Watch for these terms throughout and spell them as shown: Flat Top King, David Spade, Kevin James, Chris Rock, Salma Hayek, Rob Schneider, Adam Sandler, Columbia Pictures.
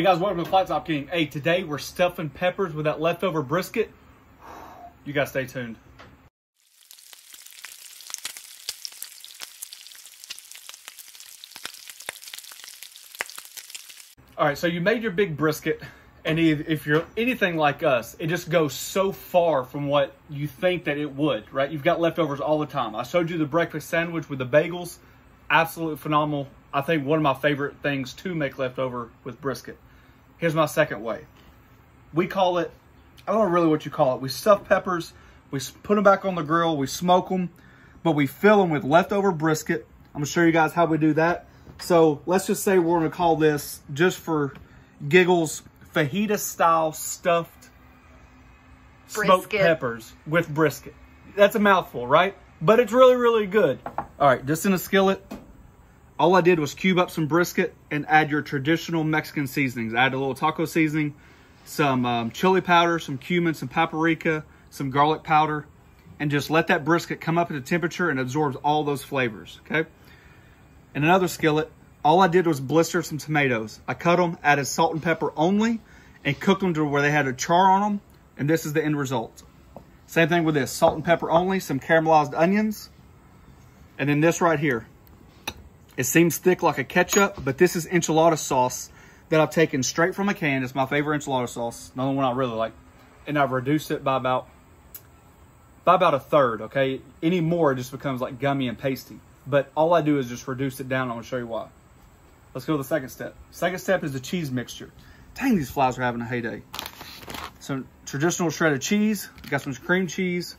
Hey guys, welcome to Flat Top King. Hey, today we're stuffing peppers with that leftover brisket. You guys stay tuned. All right, so you made your big brisket, and if you're anything like us, it just goes so far from what you think that it would, right? You've got leftovers all the time. I showed you the breakfast sandwich with the bagels. Absolutely phenomenal. I think one of my favorite things to make leftover with brisket. Here's my second way. We call it, I don't know really what you call it. We stuff peppers, we put them back on the grill, we smoke them, but we fill them with leftover brisket. I'm gonna show you guys how we do that. So let's just say we're gonna call this, just for giggles, fajita style stuffed smoked peppers with brisket. That's a mouthful, right? But it's really, really good. All right, just in a skillet. All I did was cube up some brisket and add your traditional Mexican seasonings. Add a little taco seasoning, some chili powder, some cumin, some paprika, some garlic powder, and just let that brisket come up at the temperature and absorbs all those flavors, okay? In another skillet, all I did was blister some tomatoes. I cut them, added salt and pepper only, and cooked them to where they had a char on them, and this is the end result. Same thing with this, salt and pepper only, some caramelized onions, and then this right here. It seems thick like a ketchup, but this is enchilada sauce that I've taken straight from a can. It's my favorite enchilada sauce, another one I really like. And I've reduced it by about a third, okay? Any more, it just becomes like gummy and pasty. But all I do is just reduce it down. I'm gonna show you why. Let's go to the second step. Second step is the cheese mixture. Dang, these flies are having a heyday. Some traditional shredded cheese. Got some cream cheese,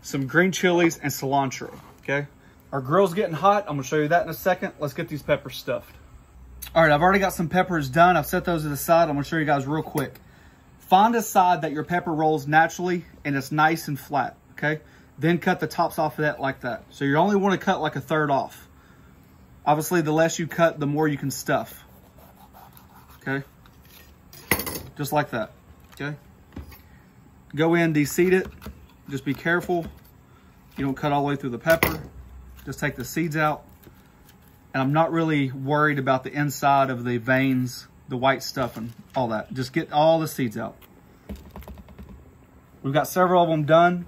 some green chilies, and cilantro, okay? Our grill's getting hot. I'm gonna show you that in a second. Let's get these peppers stuffed. All right, I've already got some peppers done. I've set those to the side. I'm gonna show you guys real quick. Find a side that your pepper rolls naturally and it's nice and flat, okay? Then cut the tops off of that like that. So you only wanna cut like a third off. Obviously, the less you cut, the more you can stuff, okay? Just like that, okay? Go in, de-seed it. Just be careful. You don't cut all the way through the pepper. Just take the seeds out. And I'm not really worried about the inside of the veins, the white stuff and all that. Just get all the seeds out. We've got several of them done.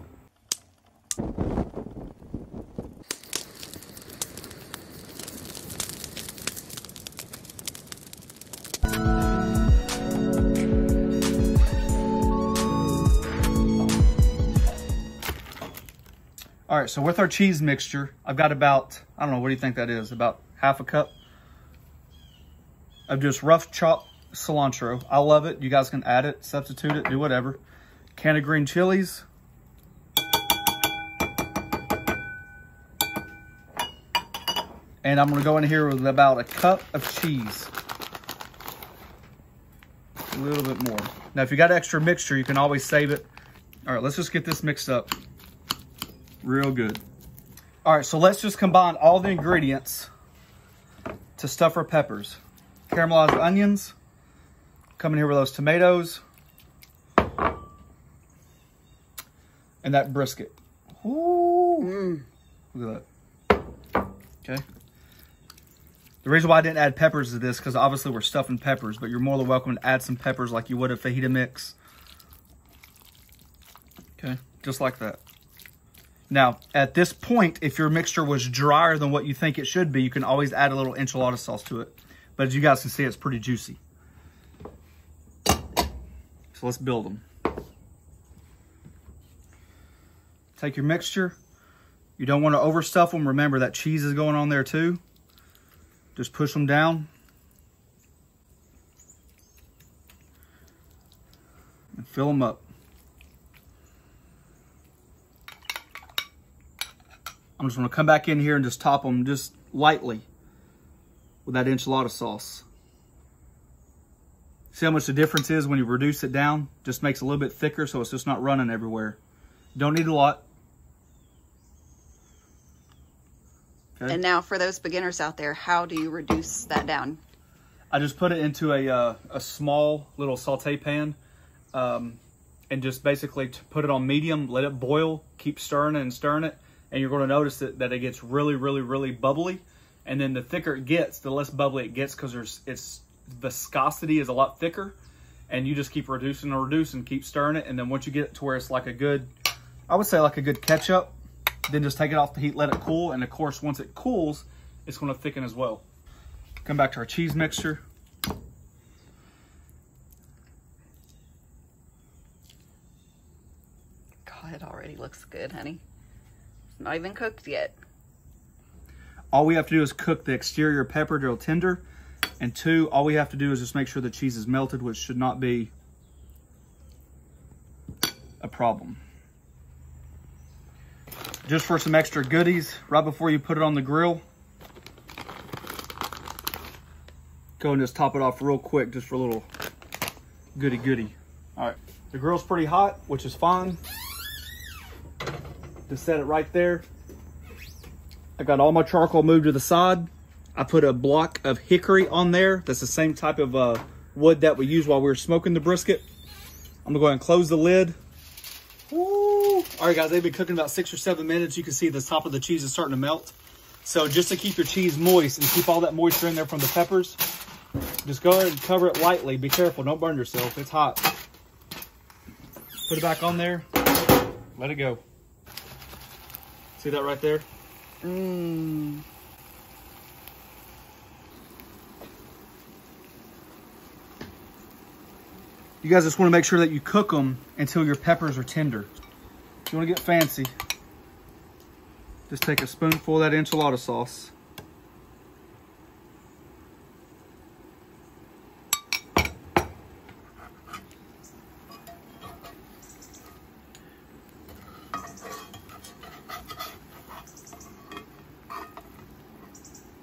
All right, so with our cheese mixture, I've got about, I don't know, what do you think that is? About half a cup of just rough chopped cilantro. I love it. You guys can add it, substitute it, do whatever. Can of green chilies. And I'm gonna go in here with about a cup of cheese. A little bit more. Now, if you got extra mixture, you can always save it. All right, let's just get this mixed up. Real good. All right, so let's just combine all the ingredients to stuff our peppers. Caramelized onions, come in here with those tomatoes, and that brisket. Ooh, look at that. Okay. The reason why I didn't add peppers to this, because obviously we're stuffing peppers, but you're more than welcome to add some peppers like you would a fajita mix. Okay, just like that. Now, at this point, if your mixture was drier than what you think it should be, you can always add a little enchilada sauce to it. But as you guys can see, it's pretty juicy. So let's build them. Take your mixture. You don't want to overstuff them. Remember, that cheese is going on there too. Just push them down. And fill them up. I'm just gonna come back in here and just top them just lightly with that enchilada sauce. See how much the difference is when you reduce it down? Just makes it a little bit thicker so it's just not running everywhere. Don't need a lot. Okay. And now for those beginners out there, how do you reduce that down? I just put it into a small little saute pan and just basically put it on medium, let it boil, keep stirring it. And you're going to notice that it gets really, really, really bubbly. And then the thicker it gets, the less bubbly it gets because it's viscosity is a lot thicker, and you just keep reducing and reducing, keep stirring it. And then once you get it to where it's like a good, I would say like a good ketchup, then just take it off the heat, let it cool. And of course, once it cools, it's gonna thicken as well. Come back to our cheese mixture. God, it already looks good, honey. It's not even cooked yet. All we have to do is cook the exterior pepper till tender. And two, all we have to do is just make sure the cheese is melted, which should not be a problem. Just for some extra goodies, right before you put it on the grill, go and just top it off real quick, just for a little goody-goody. All right, the grill's pretty hot, which is fine. Just set it right there. I got all my charcoal moved to the side. I put a block of hickory on there. That's the same type of wood that we used while we were smoking the brisket. I'm gonna go ahead and close the lid. Woo. All right guys, they've been cooking about 6 or 7 minutes. You can see the top of the cheese is starting to melt. So just to keep your cheese moist and keep all that moisture in there from the peppers, just go ahead and cover it lightly. Be careful, don't burn yourself, it's hot. Put it back on there, let it go. See that right there? Mmm. You guys just want to make sure that you cook them until your peppers are tender. If you want to get fancy, just take a spoonful of that enchilada sauce.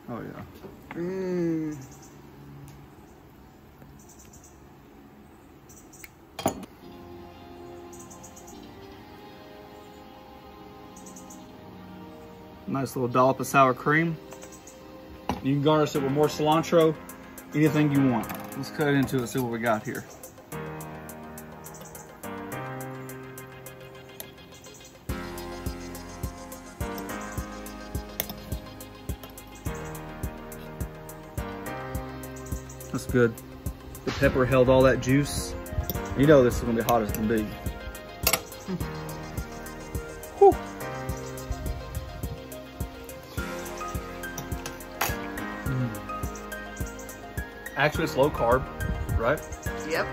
Oh yeah. Mmm. Nice little dollop of sour cream. You can garnish it with more cilantro, anything you want. Let's cut into it, see what we got here. That's good. The pepper held all that juice. You know this is gonna be hot as can be. Whew. Actually, it's low carb, right? Yep.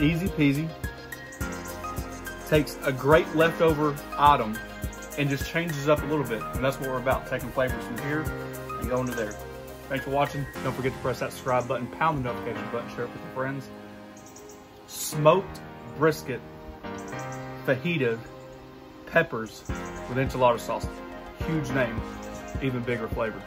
Easy peasy. Takes a great leftover item and just changes up a little bit. And that's what we're about, taking flavors from here and going to there. Thanks for watching. Don't forget to press that subscribe button, pound the notification button, share it with your friends. Smoked brisket, fajita, peppers with enchilada sauce. Huge name, even bigger flavor.